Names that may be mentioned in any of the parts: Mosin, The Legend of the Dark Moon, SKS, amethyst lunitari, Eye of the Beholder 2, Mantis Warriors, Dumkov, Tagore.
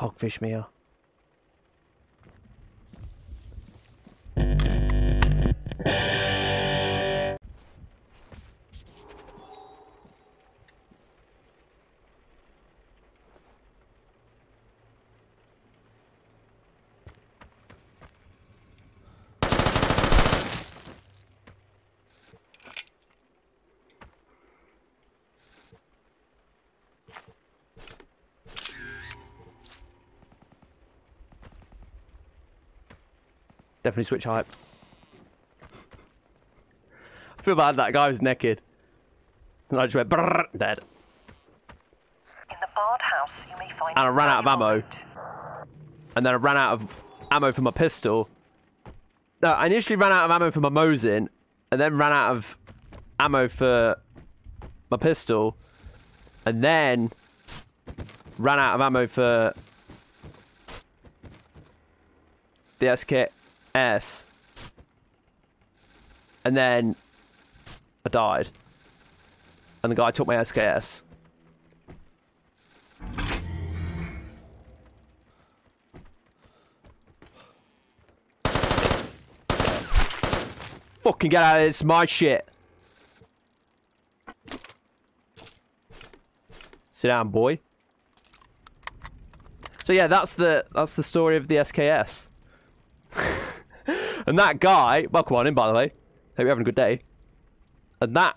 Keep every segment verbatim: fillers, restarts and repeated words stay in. pogfish meal. Definitely switch hype. I feel bad that guy was naked. And I just went brrrr, dead. In the barred house, you may find and I ran out of ammo. Route. And then I ran out of ammo for my pistol. No, I initially ran out of ammo for my Mosin, and then ran out of ammo for my pistol, and then ran out of ammo for the S K S. And then I died. And the guy took my S K S. Fucking get out of this, my shit. Sit down, boy. So yeah, that's the that's the story of the S K S. And that guy, welcome on in, by the way. Hope you're having a good day. And that,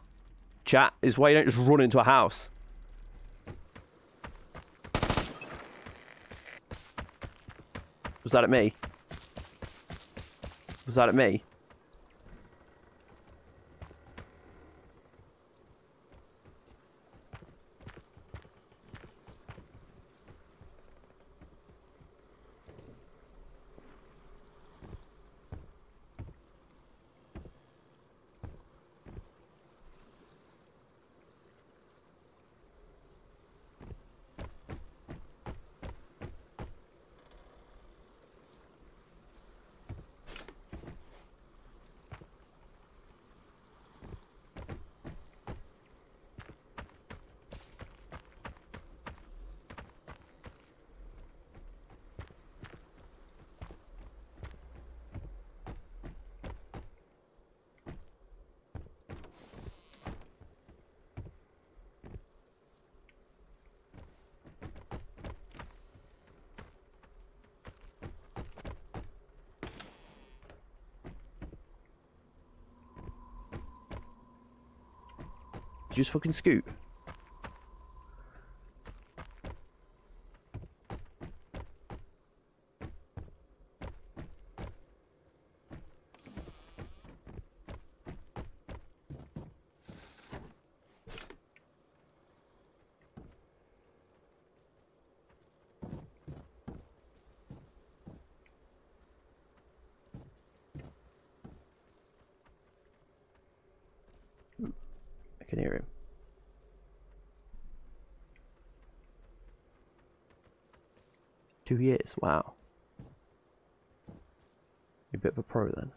chat, is why you don't just run into a house. Was that at me? Was that at me? Did you just fucking scoop? I can hear him. Two years, wow. You're a bit of a pro then.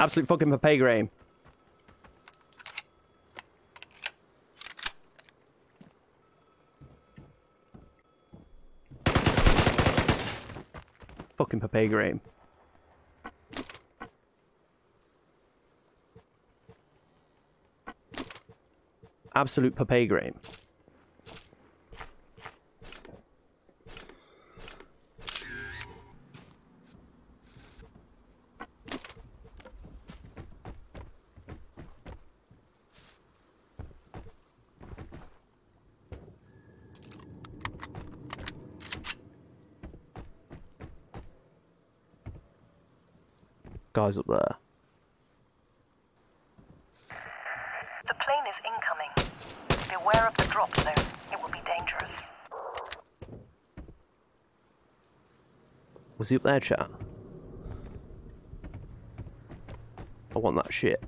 Absolute fucking Papay game. Fucking Papay game. Absolute Papay game. Guys up there. The plane is incoming. Beware of the drop zone. It will be dangerous. Was he up there, chat? I want that shit.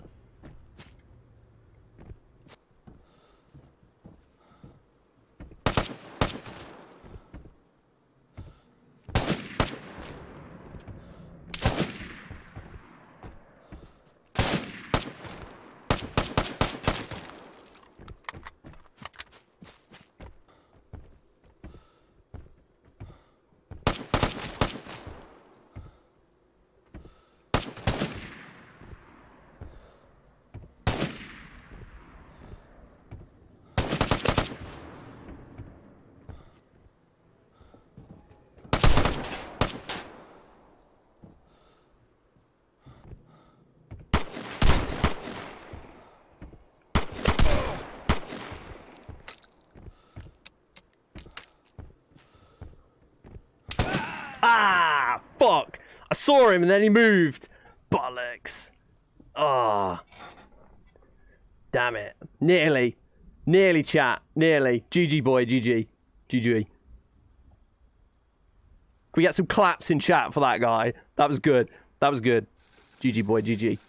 Ha! Fuck! I saw him and then he moved. Bollocks. Ah. Oh. Damn it. Nearly. Nearly, chat. Nearly. G G, boy. G G. G G. Can we get some claps in chat for that guy? That was good. That was good. G G, boy. G G.